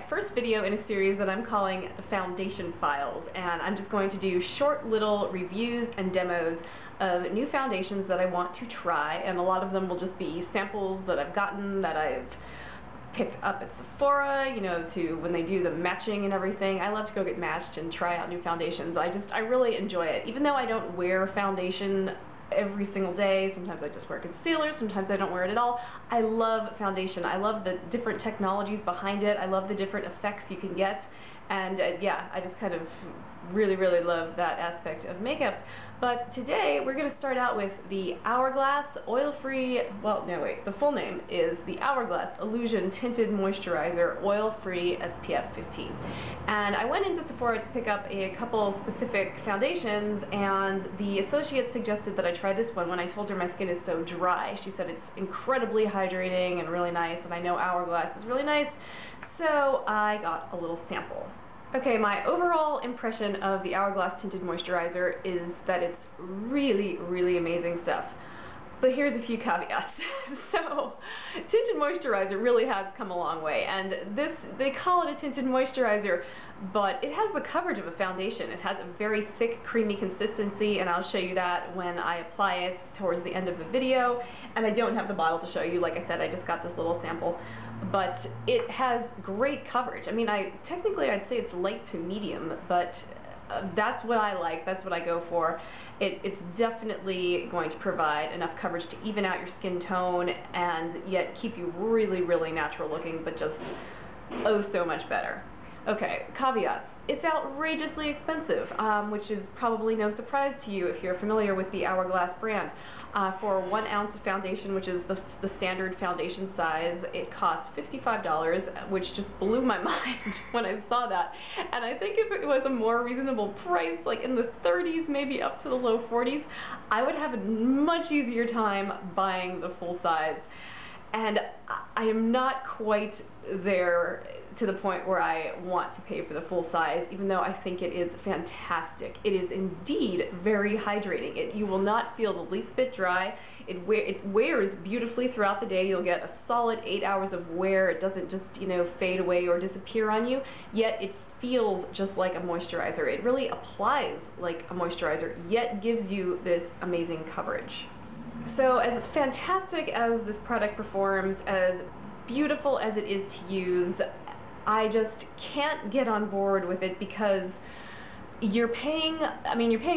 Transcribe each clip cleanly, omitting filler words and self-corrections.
my first video in a series that I'm calling the Foundation Files, and I'm just going to do short little reviews and demos of new foundations that I want to try, and a lot of them will just be samples that I've gotten, that I've picked up at Sephora, you know, to when they do the matching and everything. I love to go get matched and try out new foundations. I really enjoy it. Even though I don't wear foundation every single day, sometimes I just wear concealer, sometimes I don't wear it at all, I love foundation. I love the different technologies behind it. I love the different effects you can get. And yeah, I just kind of really love that aspect of makeup. But today we're going to start out with the Hourglass Oil-Free, well, no wait, the full name is the Hourglass Illusion Tinted Moisturizer Oil-Free SPF 15. And I went into Sephora to pick up a couple specific foundations, and the associate suggested that I try this one. When I told her my skin is so dry, she said it's incredibly hydrating and really nice, and I know Hourglass is really nice, so I got a little sample. Okay, my overall impression of the Hourglass Tinted Moisturizer is that it's really amazing stuff. But here's a few caveats. So, tinted moisturizer really has come a long way, and this, they call it a tinted moisturizer, but it has the coverage of a foundation. It has a very thick, creamy consistency, and I'll show you that when I apply it towards the end of the video. And I don't have the bottle to show you. Like I said, I just got this little sample. But it has great coverage. I mean, I'd say it's light to medium, but that's what I like, that's what I go for. It's definitely going to provide enough coverage to even out your skin tone and yet keep you really natural looking, but just oh so much better. Okay, caveats. It's outrageously expensive, which is probably no surprise to you if you're familiar with the Hourglass brand. For 1 ounce of foundation, which is the standard foundation size, it costs $55, which just blew my mind when I saw that. And I think if it was a more reasonable price, like in the 30s, maybe up to the low 40s, I would have a much easier time buying the full size. And I am not quite there to the point where I want to pay for the full size, even though I think it is fantastic. It is indeed very hydrating. You will not feel the least bit dry. It wears beautifully throughout the day. You'll get a solid 8 hours of wear. It doesn't just, you know, fade away or disappear on you, yet it feels just like a moisturizer. It really applies like a moisturizer, yet gives you this amazing coverage. So as fantastic as this product performs, as beautiful as it is to use, I just can't get on board with it because you're paying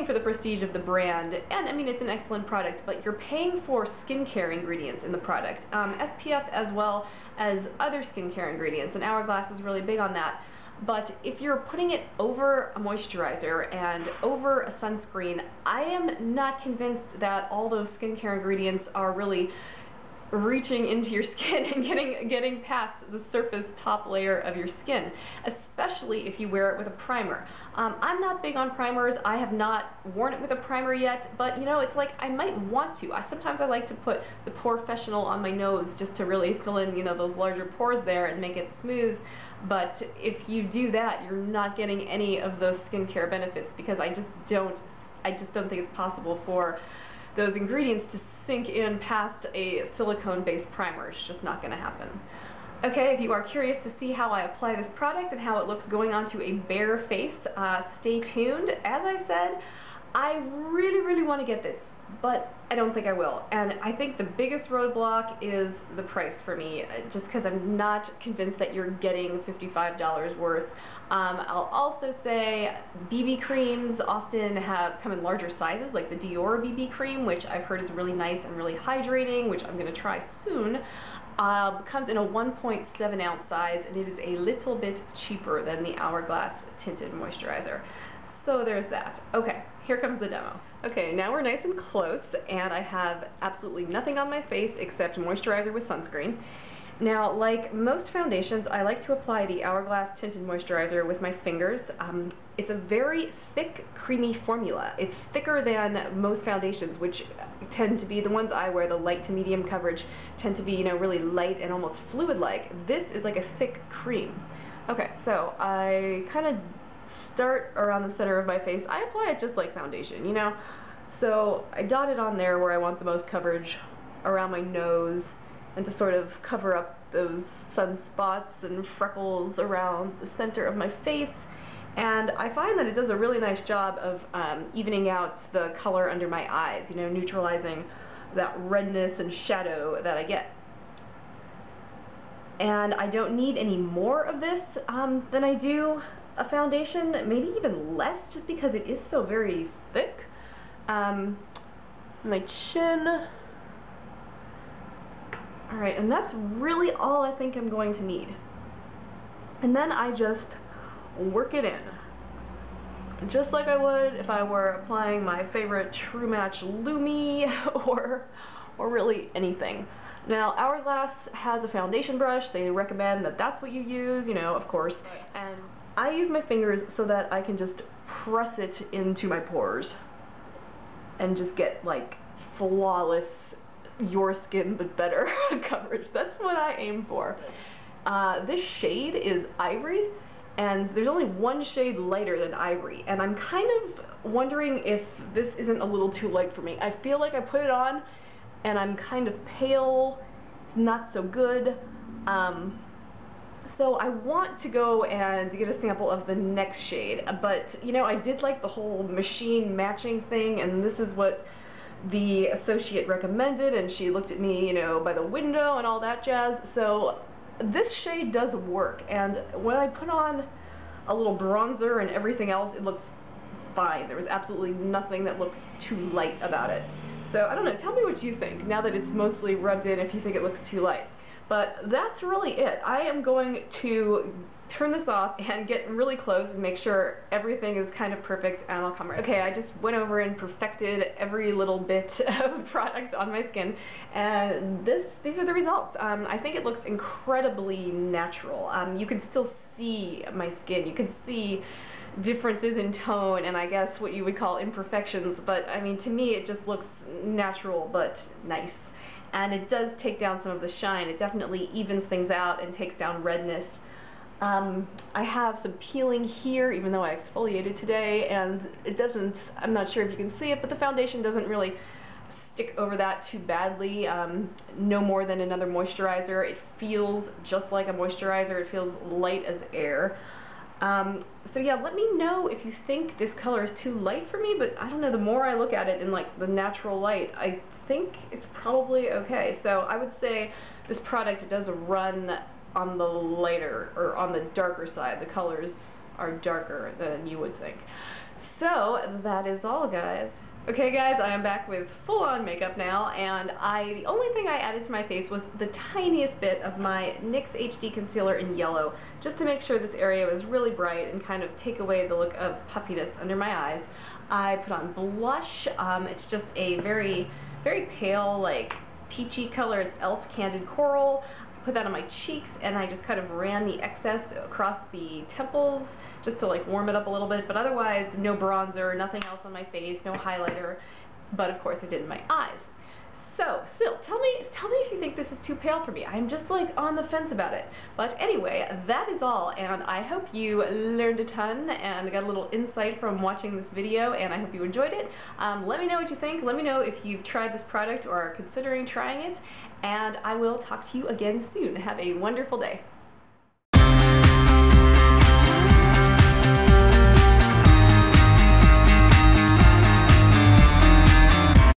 for the prestige of the brand, and I mean, it's an excellent product, but you're paying for skincare ingredients in the product, SPF as well as other skincare ingredients, and Hourglass is really big on that. But if you're putting it over a moisturizer and over a sunscreen, I am not convinced that all those skincare ingredients are really reaching into your skin and getting past the surface top layer of your skin, especially if you wear it with a primer. I'm not big on primers. I have not worn it with a primer yet, but you know, it's like I might want to. Sometimes I like to put the Pore Fessional on my nose just to really fill in, you know, those larger pores there and make it smooth. But if you do that, you're not getting any of those skincare benefits because I just don't think it's possible for those ingredients to sink in past a silicone-based primer. It's just not going to happen. Okay, if you are curious to see how I apply this product and how it looks going onto a bare face, stay tuned. As I said, I really want to get this, but I don't think I will. And I think the biggest roadblock is the price for me, just because I'm not convinced that you're getting $55 worth. I'll also say BB creams often come in larger sizes, like the Dior BB cream, which I've heard is really nice and really hydrating, which I'm going to try soon. Comes in a 1.7 ounce size, and it is a little bit cheaper than the Hourglass Tinted Moisturizer. So there's that. Okay, here comes the demo. Okay, now we're nice and close, and I have absolutely nothing on my face except moisturizer with sunscreen. Now, like most foundations, I like to apply the Hourglass Tinted Moisturizer with my fingers. It's a very thick, creamy formula. It's thicker than most foundations, which tend to be the ones I wear, the light to medium coverage, tend to be, you know, really light and almost fluid-like. This is like a thick cream. Okay, so I kind of start around the center of my face. I apply it just like foundation, you know? So I dot it on there where I want the most coverage, around my nose, and to sort of cover up those sunspots and freckles around the center of my face, and I find that it does a really nice job of evening out the color under my eyes, you know, neutralizing that redness and shadow that I get. And I don't need any more of this than I do a foundation, maybe even less, just because it is so very thick. My chin. Alright, and that's really all I think I'm going to need. And then I just work it in. Just like I would if I were applying my favorite True Match Lumi or really anything. Now, Hourglass has a foundation brush. They recommend that that's what you use, you know, of course. And I use my fingers so that I can just press it into my pores and just get, like, flawless your skin but better coverage. That's what I aim for. This shade is Ivory, and there's only one shade lighter than Ivory, and I'm kind of wondering if this isn't a little too light for me. I feel like I put it on and I'm kind of pale, not so good. So I want to go and get a sample of the next shade, but you know, I did like the whole machine matching thing, and this is what the associate recommended, and she looked at me, you know, by the window and all that jazz. So this shade does work, and when I put on a little bronzer and everything else, it looks fine. There was absolutely nothing that looks too light about it. So I don't know, tell me what you think now that it's mostly rubbed in, if you think it looks too light. But that's really it. I am going to turn this off and get really close and make sure everything is kind of perfect, and I'll come right. Okay, I just went over and perfected every little bit of product on my skin, and these are the results. I think it looks incredibly natural. You can still see my skin. You can see differences in tone and I guess what you would call imperfections, but I mean, to me it just looks natural but nice. And it does take down some of the shine. It definitely evens things out and takes down redness. I have some peeling here, even though I exfoliated today, and it doesn't, I'm not sure if you can see it, but the foundation doesn't really stick over that too badly, no more than another moisturizer. It feels just like a moisturizer. It feels light as air. So yeah, let me know if you think this color is too light for me, but I don't know, the more I look at it in like the natural light, I think it's probably okay. So I would say this product does run on the lighter, or on the darker side. The colors are darker than you would think. So that is all, guys. Okay guys, I am back with full-on makeup now, and the only thing I added to my face was the tiniest bit of my NYX HD concealer in yellow, just to make sure this area was really bright and kind of take away the look of puffiness under my eyes. I put on blush. It's just a very, very pale, like, peachy color. It's Elf Candid Coral. I put that on my cheeks, and I just kind of ran the excess across the temples, just to like warm it up a little bit, but otherwise no bronzer, nothing else on my face, no highlighter, but of course I did in my eyes. So, still, tell me if you think this is too pale for me. I'm just like on the fence about it. But anyway, that is all, and I hope you learned a ton and got a little insight from watching this video, and I hope you enjoyed it. Let me know what you think. Let me know if you've tried this product or are considering trying it, and I will talk to you again soon. Have a wonderful day.